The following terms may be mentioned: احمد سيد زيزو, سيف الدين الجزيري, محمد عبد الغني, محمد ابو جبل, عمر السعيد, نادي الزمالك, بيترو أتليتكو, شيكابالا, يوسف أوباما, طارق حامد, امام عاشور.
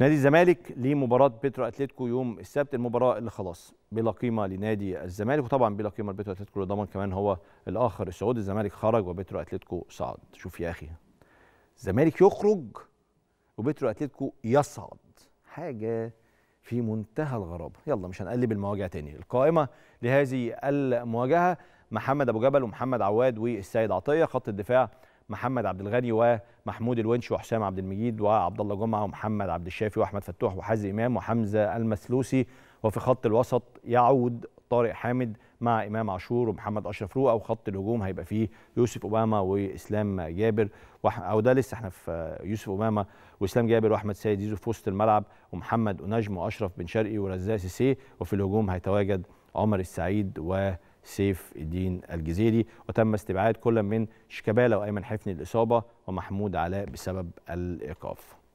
نادي الزمالك ليه مباراه بيترو أتليتكو يوم السبت، المباراه اللي خلاص بلا قيمه لنادي الزمالك، وطبعا بلا قيمه لبيترو أتليتكو اللي ضمن كمان هو الاخر السعودي. الزمالك خرج وبيترو أتليتكو صعد. شوف يا اخي، الزمالك يخرج وبيترو أتليتكو يصعد، حاجه في منتهى الغرابه. يلا مش هنقلب المواجهه تاني. القائمه لهذه المواجهه محمد ابو جبل ومحمد عواد والسيد عطيه، خط الدفاع محمد عبد الغني ومحمود الونش وحسام عبد المجيد وعبد الله جمعه ومحمد عبد الشافي واحمد فتوح وحازم امام وحمزه المسلوسي، وفي خط الوسط يعود طارق حامد مع امام عاشور ومحمد اشرف رؤى، وخط الهجوم هيبقى فيه يوسف أوباما واسلام جابر او ده لسه احنا في يوسف أوباما واسلام جابر واحمد سيد زيزو في وسط الملعب، ومحمد ونجم واشرف بن شرقي ورزاق سيسي، وفي الهجوم هيتواجد عمر السعيد و سيف الدين الجزيري. وتم استبعاد كل من شيكابالا وايمن حفني الاصابه ومحمود علاء بسبب الايقاف.